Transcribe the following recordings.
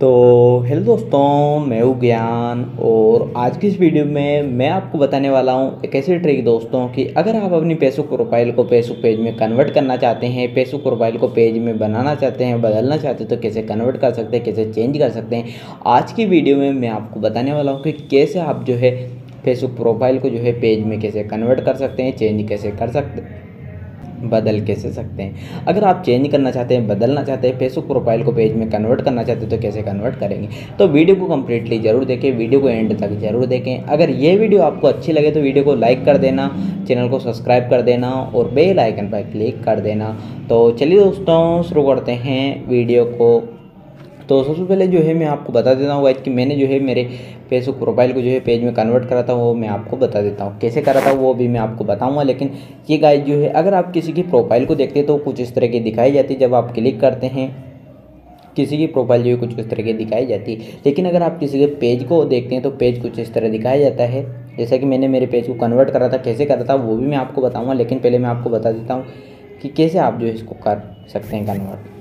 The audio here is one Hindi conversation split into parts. तो हेलो दोस्तों, मैं हूँ ज्ञान और आज की इस वीडियो में मैं आपको बताने वाला हूँ एक ऐसी ट्रिक दोस्तों कि अगर आप अपनी फेसबुक प्रोफाइल को फेसबुक पेज में कन्वर्ट करना चाहते हैं, फेसबुक प्रोफाइल को पेज में बनाना चाहते हैं, बदलना चाहते हैं तो कैसे कन्वर्ट कर सकते हैं, कैसे चेंज कर सकते हैं। आज की वीडियो में मैं आपको बताने वाला हूँ कि कैसे आप जो है फेसबुक प्रोफाइल को जो है पेज में कैसे कन्वर्ट कर सकते हैं, चेंज कैसे कर सकते हैं, बदल कैसे सकते हैं। अगर आप चेंज करना चाहते हैं, बदलना चाहते हैं, फेसबुक प्रोफाइल को पेज में कन्वर्ट करना चाहते हैं तो कैसे कन्वर्ट करेंगे। तो वीडियो को कंप्लीटली ज़रूर देखें, वीडियो को एंड तक ज़रूर देखें। अगर ये वीडियो आपको अच्छी लगे तो वीडियो को लाइक कर देना, चैनल को सब्सक्राइब कर देना और बेल आइकन पर क्लिक कर देना। तो चलिए दोस्तों शुरू करते हैं वीडियो को। तो सबसे पहले जो है मैं आपको बता देता हूँ गाइस कि मैंने जो है मेरे फेसबुक प्रोफाइल को जो है पेज में कन्वर्ट करा था, वो मैं आपको बता देता हूँ। कैसे करा था वो भी मैं आपको बताऊँगा, लेकिन ये गाइस जो है अगर आप किसी की प्रोफाइल को देखते हैं तो कुछ इस तरह की दिखाई जाती है। जब आप क्लिक करते हैं किसी की प्रोफाइल जो है कुछ इस तरह की दिखाई जाती है, लेकिन अगर आप किसी के पेज को देखते हैं तो पेज कुछ इस तरह दिखाया जाता है। जैसा कि मैंने मेरे पेज को कन्वर्ट करा था, कैसे करा था वो भी मैं आपको बताऊँगा, लेकिन पहले मैं आपको बता देता हूँ कि कैसे आप जो इसको कर सकते हैं कन्वर्ट।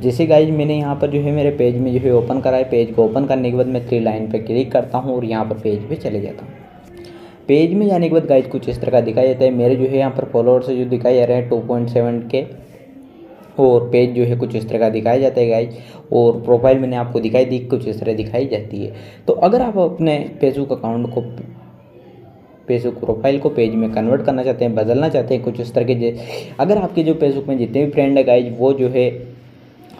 जैसे गाइज मैंने यहाँ पर जो है मेरे पेज में जो है ओपन करा है। पेज को ओपन करने के बाद मैं 3 लाइन पे क्लिक करता हूँ और यहाँ पर पेज पे चले जाता हूँ। पेज में जाने के बाद गाइज कुछ इस तरह का दिखाई जाता है। मेरे जो है यहाँ पर फॉलोअर्स जो दिखाई जा रहे हैं 2.7 के, और पेज जो है कुछ इस तरह का दिखाया जाता है गाइज, और प्रोफाइल मैंने आपको दिखाई दी कुछ इस तरह दिखाई जाती है। तो अगर आप अपने फेसबुक अकाउंट को, फेसबुक प्रोफाइल को पेज में कन्वर्ट करना चाहते हैं, बदलना चाहते हैं कुछ इस तरह के, अगर आपके जो फेसबुक में जितने भी फ्रेंड है गाइज वो जो है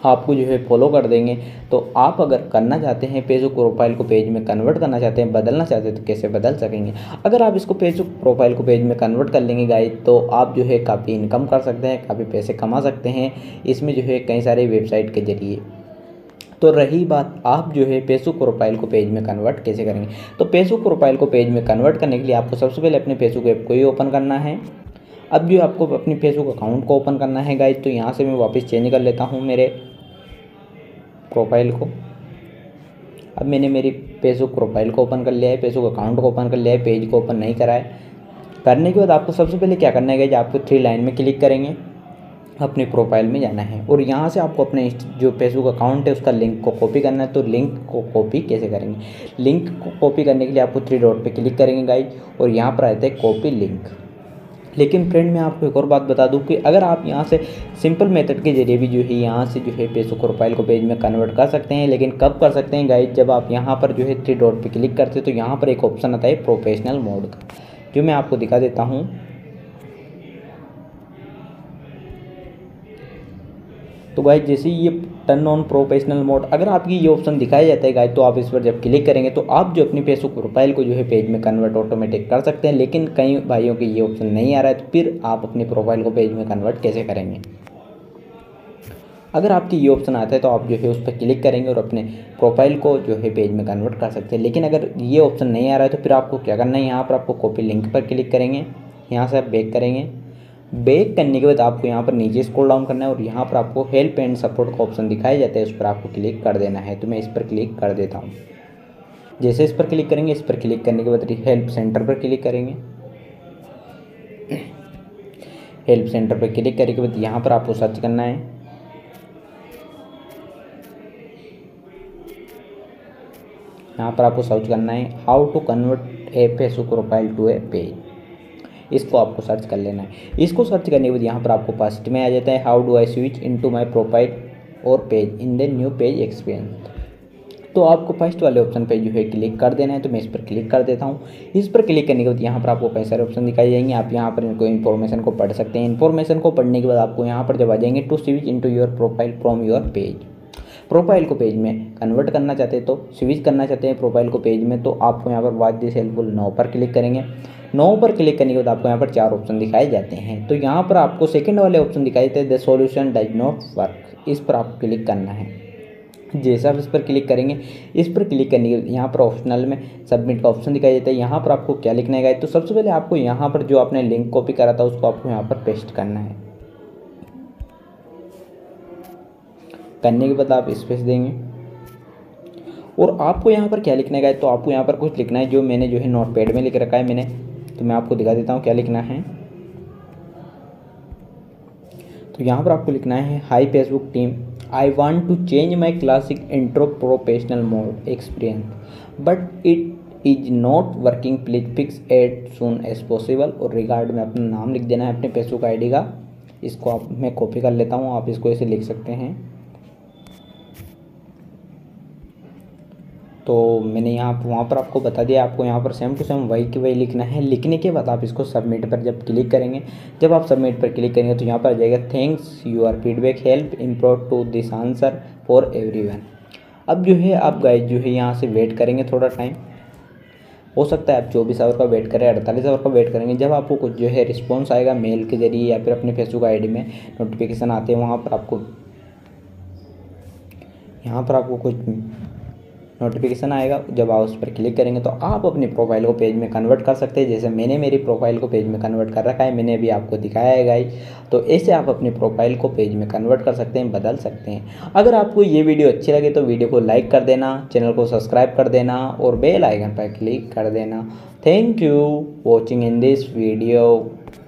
आपको जो है फॉलो कर देंगे, तो आप अगर करना चाहते हैं फेसबुक प्रोफाइल को पेज में कन्वर्ट करना चाहते हैं, बदलना चाहते हैं तो कैसे बदल सकेंगे। अगर आप इसको फेसबुक प्रोफाइल को पेज में कन्वर्ट कर लेंगे गाइस तो आप जो है काफ़ी इनकम कर सकते हैं, काफ़ी पैसे कमा सकते हैं इसमें जो है कई सारे वेबसाइट के ज़रिए। तो रही बात आप जो है फेसबुक प्रोफाइल को पेज में कन्वर्ट कैसे करेंगे, तो फेसबुक प्रोफाइल को पेज में कन्वर्ट करने के लिए आपको सबसे पहले अपने फेसबुक ऐप को ही ओपन करना है। अब जो आपको अपने फेसबुक अकाउंट को ओपन करना है गाइस, तो यहाँ से मैं वापस चेंज कर लेता हूँ मेरे प्रोफाइल को। अब मैंने मेरी फेसबुक प्रोफाइल को ओपन कर लिया है, फेसबुक अकाउंट को ओपन कर लिया है, पेज को ओपन नहीं करा है। करने के बाद आपको सबसे पहले क्या करना है कि आपको 3 लाइन में क्लिक करेंगे, अपने प्रोफाइल में जाना है और यहाँ से आपको अपने जो फेसबुक अकाउंट है उसका लिंक को कॉपी करना है। तो लिंक को कॉपी कैसे करेंगे, लिंक को कॉपी करने के लिए आपको 3 डॉट पर क्लिक करेंगे गाइज और यहाँ पर आते हैं कॉपी लिंक। लेकिन फ्रेंड मैं आपको एक और बात बता दूं कि अगर आप यहाँ से सिंपल मेथड के जरिए भी जो है यहाँ से जो है फेसबुक प्रोफाइल को पेज में कन्वर्ट कर सकते हैं। लेकिन कब कर सकते हैं गाइज, जब आप यहाँ पर जो है 3 डॉट पे क्लिक करते हैं तो यहाँ पर एक ऑप्शन आता है प्रोफेशनल मोड का, जो मैं आपको दिखा देता हूँ। तो गाइज जैसे ये टर्न ऑन प्रोफेशनल मोड, अगर आपकी ये ऑप्शन दिखाया जाता है गाइज तो आप इस पर जब क्लिक करेंगे तो आप जो अपनी फेसबुक प्रोफाइल को जो है पेज में कन्वर्ट ऑटोमेटिक कर सकते हैं। लेकिन कई भाइयों के ये ऑप्शन नहीं आ रहा है, तो फिर आप अपनी प्रोफाइल को पेज में कन्वर्ट कैसे करेंगे। अगर आपकी ये ऑप्शन आता है तो आप जो है उस पर क्लिक करेंगे और अपने प्रोफाइल को जो है पेज में कन्वर्ट कर सकते हैं। लेकिन अगर ये ऑप्शन नहीं आ रहा है तो फिर आपको क्या करना है, यहाँ पर आपको कॉपी लिंक पर क्लिक करेंगे, यहाँ से आप बैक करेंगे। बैक करने के बाद आपको यहाँ पर नीचे स्क्रॉल डाउन करना है और यहाँ पर आपको हेल्प एंड सपोर्ट का ऑप्शन दिखाया जाता है, उस पर आपको क्लिक कर देना है। तो मैं इस पर क्लिक कर देता हूँ। जैसे इस पर क्लिक करेंगे, इस पर क्लिक करने के बाद हेल्प सेंटर पर क्लिक करेंगे। हेल्प सेंटर पर क्लिक करने के बाद यहाँ पर आपको सर्च करना है। यहाँ पर आपको सर्च करना है how to convert a Facebook profile to a page, इसको आपको सर्च कर लेना है। इसको सर्च करने के बाद यहाँ पर आपको फर्स्ट में आ जाता है how do I switch into my profile और page in the new page experience. तो आपको फर्स्ट वाले ऑप्शन पे जो है क्लिक कर देना है, तो मैं इस पर क्लिक कर देता हूँ। इस पर क्लिक करने के बाद यहाँ पर आपको कई सारे ऑप्शन दिखाई जाएंगे, आप यहाँ पर इनको इन्फॉर्मेशन को पढ़ सकते हैं। इन्फॉर्मेशन को पढ़ने के बाद आपको यहाँ पर जब आ जाएंगे to switch into your profile from your page, profile को पेज में कन्वर्ट करना चाहते हैं तो स्विच करना चाहते हैं प्रोफाइल को पेज में, तो आपको यहाँ पर वाच दिस हेल्पफुल नाउ पर क्लिक करेंगे। नाउ पर क्लिक करने के बाद आपको यहाँ पर 4 ऑप्शन दिखाए जाते हैं। तो यहाँ पर आपको सेकंड वाले ऑप्शन दिखाई देते हैं the solution does not work, इस पर आपको क्लिक करना है। जैसा आप इस पर क्लिक करेंगे, इस पर क्लिक करने के यहाँ पर ऑप्शनल में सबमिट का ऑप्शन दिखाई देता है। यहाँ पर आपको क्या लिखना है, तो सबसे पहले आपको यहाँ पर जो आपने लिंक कॉपी करा था उसको आपको यहाँ पर पेस्ट करना है। करने के बाद आप स्पेस देंगे और आपको यहाँ पर क्या लिखना है, तो आपको यहाँ पर कुछ लिखना है जो मैंने जो है नोटपैड में लिख रखा है मैंने, तो मैं आपको दिखा देता हूँ क्या लिखना है। तो यहाँ पर आपको लिखना है hi Facebook team, I want to change my classic intro professional mode experience, but it is not working, please fix eight soon as possible. और रिगार्ड में अपना नाम लिख देना है, अपने फेसबुक आईडी का। इसको आप मैं कॉपी कर लेता हूँ, आप इसको ऐसे लिख सकते हैं। तो मैंने यहाँ वहाँ पर आपको बता दिया, आपको यहाँ पर सेम टू सेम वही की वही लिखना है। लिखने के बाद आप इसको सबमिट पर जब क्लिक करेंगे, जब आप सबमिट पर क्लिक करेंगे तो यहाँ पर आ जाएगा thanks your feedback help improve to this answer for everyone. अब जो है आप गाइस जो है यहाँ से वेट करेंगे थोड़ा टाइम, हो सकता है आप 24 आवर का वेट करें, 48 आवर का वेट करेंगे। जब आपको कुछ जो है रिस्पॉन्स आएगा मेल के जरिए या फिर अपने फेसबुक आईडी में नोटिफिकेशन आते हैं, वहाँ पर आपको यहाँ पर आपको कुछ नोटिफिकेशन आएगा। जब आप उस पर क्लिक करेंगे तो आप अपनी प्रोफाइल को पेज में कन्वर्ट कर सकते हैं, जैसे मैंने मेरी प्रोफाइल को पेज में कन्वर्ट कर रखा है, मैंने अभी आपको दिखाया है गाइस। तो ऐसे आप अपनी प्रोफाइल को पेज में कन्वर्ट कर सकते हैं, बदल सकते हैं। अगर आपको ये वीडियो अच्छी लगे तो वीडियो को लाइक कर देना, चैनल को सब्सक्राइब कर देना और बेल आइकन पर क्लिक कर देना। Thank you watching in this video.